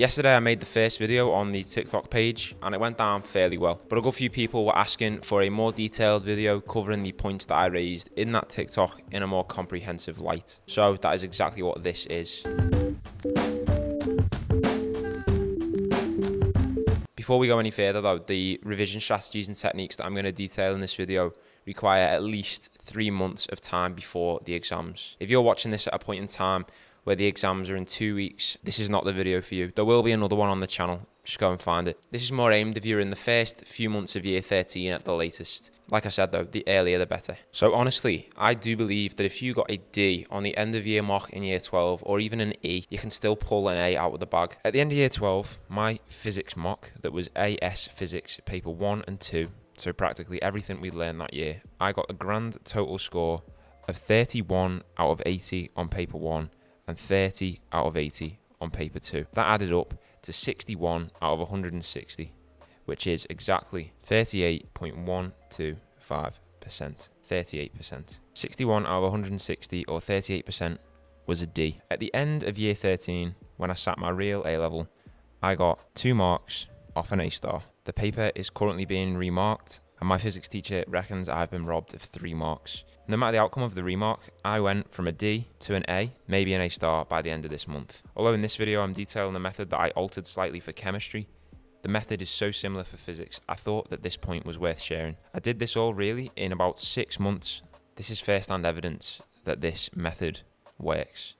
Yesterday I made the first video on the TikTok page and it went down fairly well, but a good few people were asking for a more detailed video covering the points that I raised in that TikTok in a more comprehensive light. So that is exactly what this is. Before we go any further though, the revision strategies and techniques that I'm going to detail in this video require at least 3 months of time before the exams. If you're watching this at a point in time where the exams are in 2 weeks, this is not the video for you. There will be another one on the channel, just go and find it. This is more aimed if you're in the first few months of year 13 at the latest. Like I said though, the earlier the better. So honestly, I do believe that if you got a D on the end of year mock in year 12, or even an E, you can still pull an A out of the bag. At the end of year 12, my physics mock that was AS Physics paper 1 and 2, so practically everything we learned that year, I got a grand total score of 31 out of 80 on paper 1 and 30 out of 80 on paper 2. That added up to 61 out of 160, which is exactly 38.125%. 38%. 61 out of 160 or 38% was a D. At the end of year 13, when I sat my real A level, I got 2 marks off an A star. The paper is currently being remarked, and my physics teacher reckons I've been robbed of 3 marks. No matter the outcome of the remark, I went from a D to an A, maybe an A star by the end of this month. Although in this video I'm detailing the method that I altered slightly for chemistry, the method is so similar for physics, I thought that this point was worth sharing. I did this all really in about 6 months. This is first-hand evidence that this method works,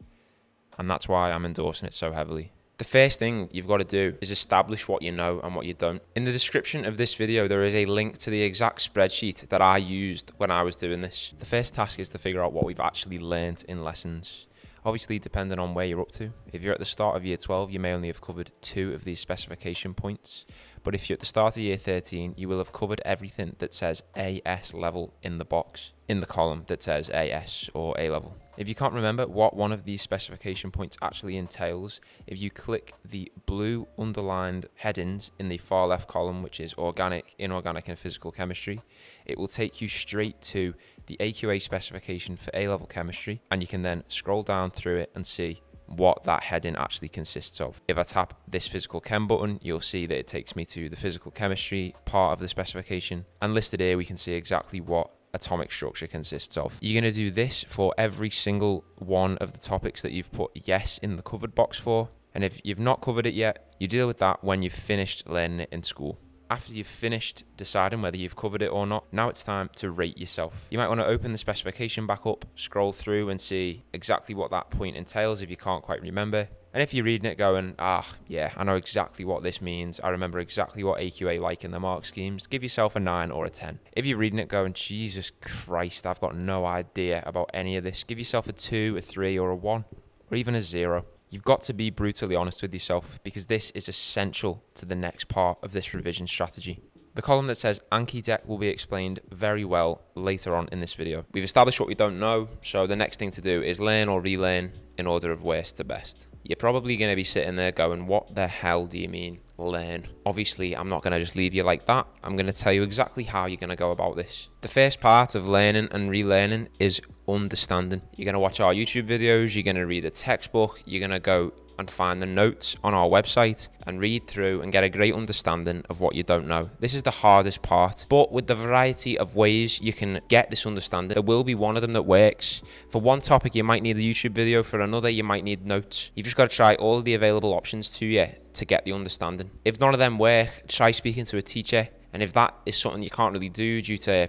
and that's why I'm endorsing it so heavily. The first thing you've got to do is establish what you know and what you don't. In the description of this video, there is a link to the exact spreadsheet that I used when I was doing this. The first task is to figure out what we've actually learned in lessons. Obviously, depending on where you're up to. If you're at the start of year 12, you may only have covered 2 of these specification points. But if you're at the start of year 13, you will have covered everything that says AS level in the box, in the column that says AS or A level. If you can't remember what one of these specification points actually entails, if you click the blue underlined headings in the far left column, which is organic, inorganic, and physical chemistry, it will take you straight to the AQA specification for A-level chemistry, and you can then scroll down through it and see what that heading actually consists of. If I tap this physical chem button, you'll see that it takes me to the physical chemistry part of the specification, and listed here we can see exactly what atomic structure consists of. You're going to do this for every single one of the topics that you've put yes in the covered box for, and if you've not covered it yet, you deal with that when you've finished learning it in school. After you've finished deciding whether you've covered it or not, now it's time to rate yourself. You might want to open the specification back up, scroll through and see exactly what that point entails if you can't quite remember. And if you're reading it going, ah, yeah, I know exactly what this means, I remember exactly what AQA like in the mark schemes, give yourself a 9 or a 10. If you're reading it going, Jesus Christ, I've got no idea about any of this, give yourself a 2, a 3 or a 1 or even a 0. You've got to be brutally honest with yourself because this is essential to the next part of this revision strategy. The column that says Anki deck will be explained very well later on in this video. We've established what we don't know, so the next thing to do is learn or relearn in order of worst to best. You're probably going to be sitting there going, what the hell do you mean learn? Obviously, I'm not going to just leave you like that. I'm going to tell you exactly how you're going to go about this. The first part of learning and relearning is understanding. You're going to watch our YouTube videos, you're going to read a textbook, you're going to go and find the notes on our website and read through and get a great understanding of what you don't know. This is the hardest part, but with the variety of ways you can get this understanding, there will be one of them that works. For one topic, you might need a YouTube video. For another, you might need notes. You've just got to try all the available options to you to get the understanding. If none of them work, try speaking to a teacher. And if that is something you can't really do due to,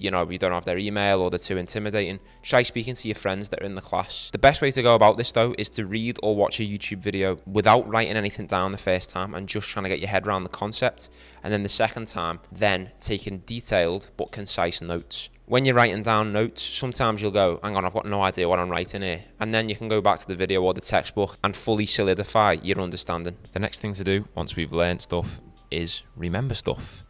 you know, you don't have their email or they're too intimidating, try speaking to your friends that are in the class. The best way to go about this though is to read or watch a YouTube video without writing anything down the first time and just trying to get your head around the concept, and then the second time then taking detailed but concise notes. When you're writing down notes, sometimes you'll go, hang on, I've got no idea what I'm writing here. And then you can go back to the video or the textbook and fully solidify your understanding. The next thing to do once we've learned stuff is remember stuff.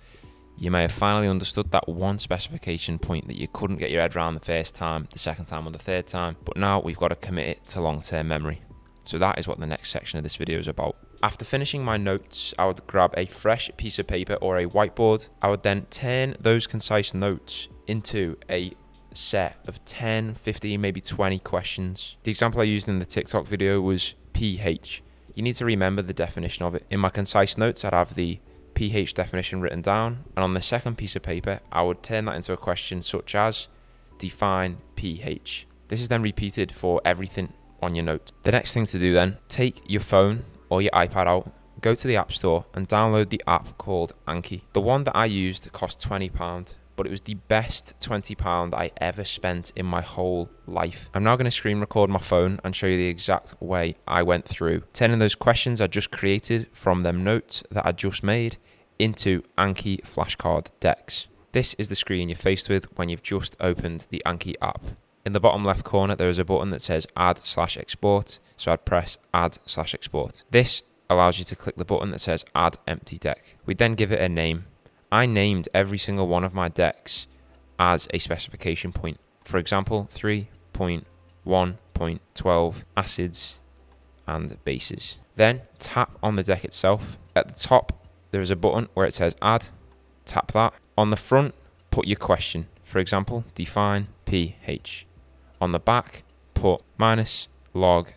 You may have finally understood that one specification point that you couldn't get your head around the first time, the second time or the third time, but now we've got to commit it to long-term memory. So that is what the next section of this video is about. After finishing my notes, I would grab a fresh piece of paper or a whiteboard. I would then turn those concise notes into a set of 10, 15, maybe 20 questions. The example I used in the TikTok video was pH. you need to remember the definition of it. In my concise notes, I'd have the pH definition written down, and on the second piece of paper, I would turn that into a question such as, define pH. This is then repeated for everything on your note. The next thing to do then, take your phone or your iPad out, go to the App Store and download the app called Anki. The one that I used cost £20, but it was the best £20 I ever spent in my whole life. I'm now going to screen record my phone and show you the exact way I went through turning those questions I just created from them notes that I just made into Anki flashcard decks. This is the screen you're faced with when you've just opened the Anki app. In the bottom left corner, there is a button that says add/export, so I'd press add/export. This allows you to click the button that says add empty deck. We then give it a name. I named every single one of my decks as a specification point. For example, 3.1.12 acids and bases. Then tap on the deck itself. At the top, there is a button where it says add, tap that. On the front, put your question. For example, define pH. On the back, put minus log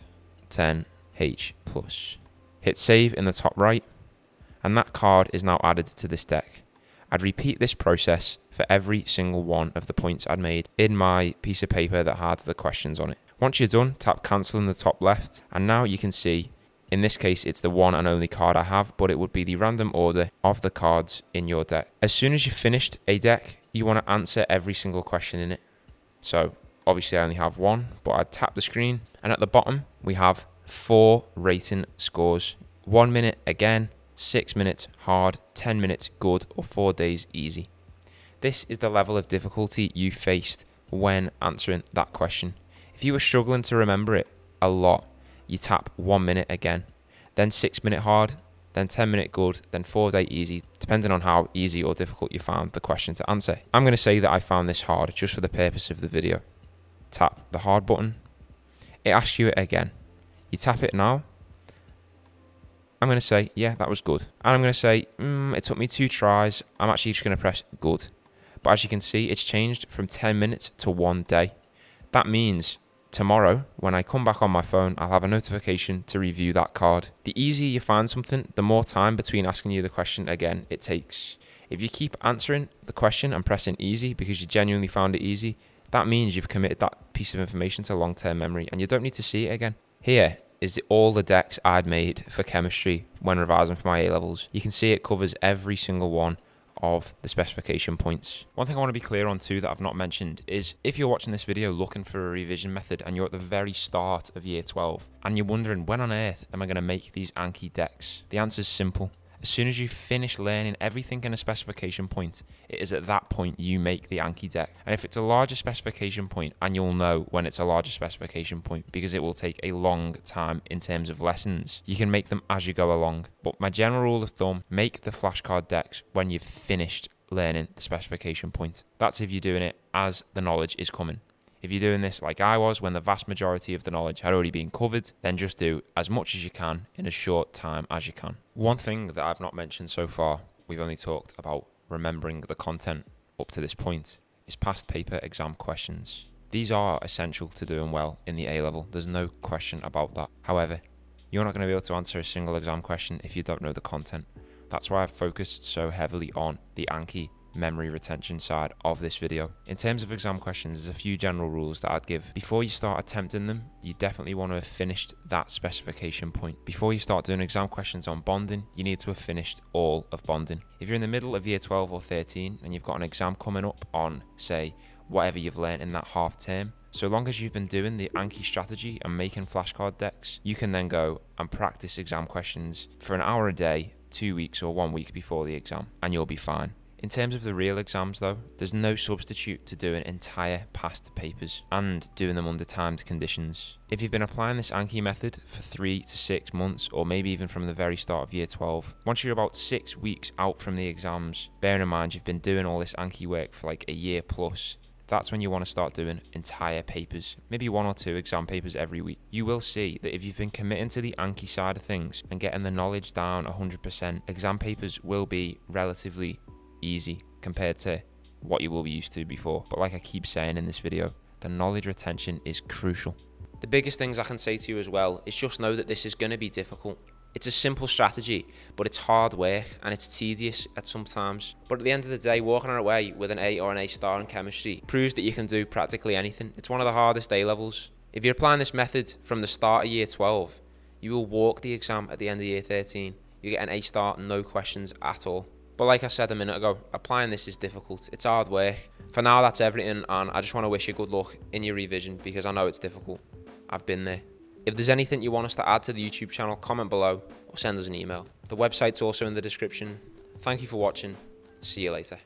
10H plus. Hit save in the top right, and that card is now added to this deck. I'd repeat this process for every single one of the points I'd made in my piece of paper that had the questions on it. Once you're done, tap cancel in the top left, and now you can see, in this case, it's the one and only card I have, but it would be the random order of the cards in your deck. As soon as you've finished a deck, you want to answer every single question in it. So obviously I only have one, but I'd tap the screen, and at the bottom we have 4 rating scores: 1 minute again, 6 minutes hard, 10 minutes good, or 4 days easy. This is the level of difficulty you faced when answering that question. If you were struggling to remember it a lot, you tap 1 minute again, then 6 minute hard, then 10 minute good, then 4 day easy, depending on how easy or difficult you found the question to answer. I'm going to say that I found this hard just for the purpose of the video. Tap the hard button. It asks you it again. You tap it now. I'm going to say, yeah, that was good. And I'm going to say, it took me 2 tries. I'm actually just going to press good. But as you can see, it's changed from 10 minutes to 1 day. That means tomorrow, when I come back on my phone, I'll have a notification to review that card. The easier you find something, the more time between asking you the question again it takes. If you keep answering the question and pressing easy because you genuinely found it easy, that means you've committed that piece of information to long-term memory and you don't need to see it again. Here is all the decks I'd made for chemistry when revising for my A-levels. You can see it covers every single one of the specification points. One thing I want to be clear on too that I've not mentioned is if you're watching this video looking for a revision method and you're at the very start of year 12 and you're wondering when on earth am I going to make these Anki decks, the answer is simple. As soon as you finish learning everything in a specification point, it is at that point you make the Anki deck. And if it's a larger specification point, and you'll know when it's a larger specification point because it will take a long time in terms of lessons, you can make them as you go along. But my general rule of thumb, make the flashcard decks when you've finished learning the specification point. That's if you're doing it as the knowledge is coming. If you're doing this like I was, when the vast majority of the knowledge had already been covered, then just do as much as you can in as short time as you can. One thing that I've not mentioned so far, we've only talked about remembering the content up to this point, is past paper exam questions. These are essential to doing well in the A level. There's no question about that. However, you're not going to be able to answer a single exam question if you don't know the content. That's why I've focused so heavily on the Anki memory retention side of this video. In terms of exam questions, there's a few general rules that I'd give. Before you start attempting them, you definitely want to have finished that specification point. Before you start doing exam questions on bonding, you need to have finished all of bonding. If you're in the middle of year 12 or 13 and you've got an exam coming up on, say, whatever you've learned in that half term, so long as you've been doing the Anki strategy and making flashcard decks, you can then go and practice exam questions for an hour a day, 2 weeks or 1 week before the exam, and you'll be fine. In terms of the real exams though, there's no substitute to doing entire past papers and doing them under timed conditions. If you've been applying this Anki method for 3 to 6 months, or maybe even from the very start of year 12, once you're about 6 weeks out from the exams, bearing in mind you've been doing all this Anki work for like a year plus, that's when you want to start doing entire papers, maybe 1 or 2 exam papers every week. You will see that if you've been committing to the Anki side of things and getting the knowledge down 100%, exam papers will be relatively easy compared to what you will be used to before. But like I keep saying in this video, the knowledge retention is crucial. The biggest things I can say to you as well is just know that this is going to be difficult. It's a simple strategy, but it's hard work and it's tedious at sometimes. But at the end of the day, walking away with an A or an A-star in chemistry proves that you can do practically anything. It's one of the hardest A levels. If you're applying this method from the start of year 12, you will walk the exam at the end of year 13. You get an A-star, no questions at all. But like I said a minute ago, applying this is difficult. It's hard work. For now, that's everything, and I just want to wish you good luck in your revision because I know it's difficult. I've been there. If there's anything you want us to add to the YouTube channel, comment below or send us an email. The website's also in the description. Thank you for watching. See you later.